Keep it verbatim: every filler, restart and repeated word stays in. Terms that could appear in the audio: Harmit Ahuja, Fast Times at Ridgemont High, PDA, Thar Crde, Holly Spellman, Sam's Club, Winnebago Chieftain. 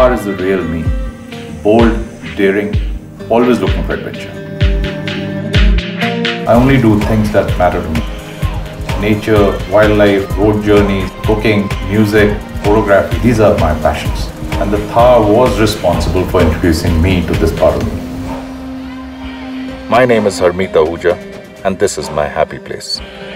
Star is the real me. Bold, daring, always looking for adventure. I only do things that matter to me. Nature, wildlife, road journeys, cooking, music, photography, these are my passions. And the Thar was responsible for introducing me to this part of me. My name is Harmit Ahuja, and this is my happy place.